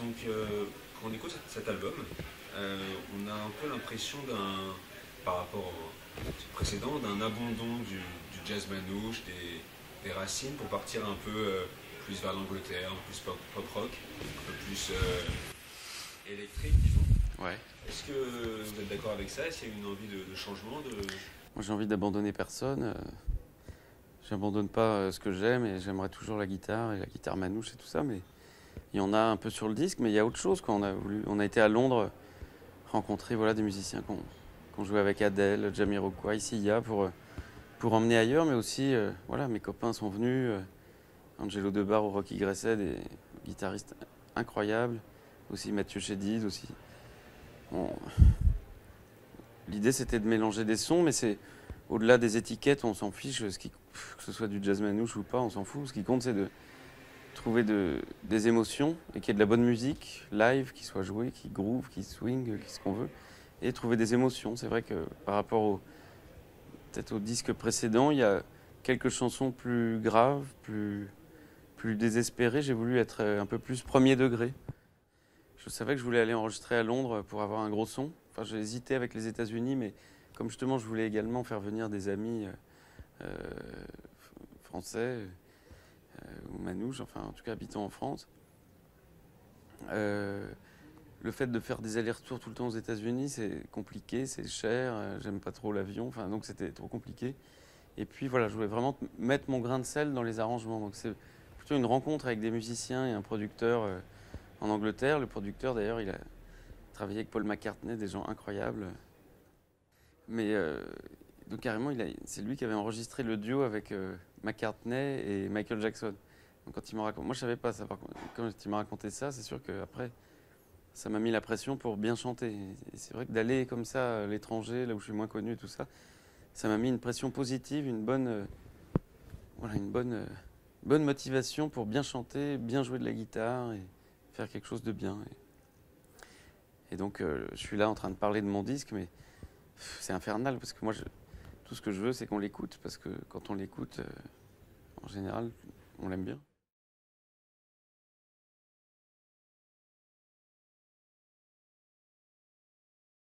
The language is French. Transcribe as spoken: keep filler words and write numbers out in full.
Donc, euh, quand on écoute cet album, euh, on a un peu l'impression d'un, par rapport au précédent, d'un abandon du, du jazz manouche, des, des racines, pour partir un peu euh, plus vers l'Angleterre, plus pop, pop rock, un peu plus euh, électrique, disons. Ouais. Est-ce que vous êtes d'accord avec ça? Est-ce qu'il y a une envie de, de changement de... Moi, j'ai envie d'abandonner personne. J'abandonne pas ce que j'aime et j'aimerais toujours la guitare et la guitare manouche et tout ça, mais il y en a un peu sur le disque, mais il y a autre chose. Quand on a voulu, on a été à Londres rencontrer voilà des musiciens qu'on qu'on jouait avec Adèle, Jamiroquoi, ici il y a pour pour emmener ailleurs, mais aussi euh, voilà mes copains sont venus, euh, Angelo Debarre ou Rocky Gresset, des guitaristes incroyables, aussi Mathieu Chedid aussi. Bon. L'idée c'était de mélanger des sons, mais c'est au-delà des étiquettes, on s'en fiche, ce qui, que ce soit du jazz manouche ou pas, on s'en fout. Ce qui compte, c'est de trouver de, des émotions et qu'il y ait de la bonne musique, live, qui soit jouée, qui groove, qui swing, qui ce qu'on veut, et trouver des émotions. C'est vrai que par rapport au, peut-être au disque précédent, il y a quelques chansons plus graves, plus, plus désespérées. J'ai voulu être un peu plus premier degré. Je savais que je voulais aller enregistrer à Londres pour avoir un gros son. Enfin, j'ai hésité avec les États-Unis, mais comme justement, je voulais également faire venir des amis euh, français euh, ou manouches, enfin en tout cas habitants en France. Euh, le fait de faire des allers-retours tout le temps aux États-Unis, c'est compliqué, c'est cher, euh, j'aime pas trop l'avion, enfin donc c'était trop compliqué. Et puis voilà, je voulais vraiment mettre mon grain de sel dans les arrangements. Donc c'est plutôt une rencontre avec des musiciens et un producteur euh, en Angleterre. Le producteur d'ailleurs, il a travaillé avec Paul McCartney, des gens incroyables. Mais euh, donc carrément, c'est lui qui avait enregistré le duo avec euh, McCartney et Michael Jackson. Donc quand il m'a raconté, moi je savais pas ça. Par contre, quand il m'a raconté ça, c'est sûr que après, ça m'a mis la pression pour bien chanter. Et c'est vrai que d'aller comme ça à l'étranger, là où je suis moins connu et tout ça, ça m'a mis une pression positive, une bonne, euh, voilà, une bonne, euh, bonne motivation pour bien chanter, bien jouer de la guitare et faire quelque chose de bien. Et, et donc euh, je suis là en train de parler de mon disque, mais c'est infernal parce que moi, je, tout ce que je veux, c'est qu'on l'écoute, parce que quand on l'écoute, euh, en général, on l'aime bien.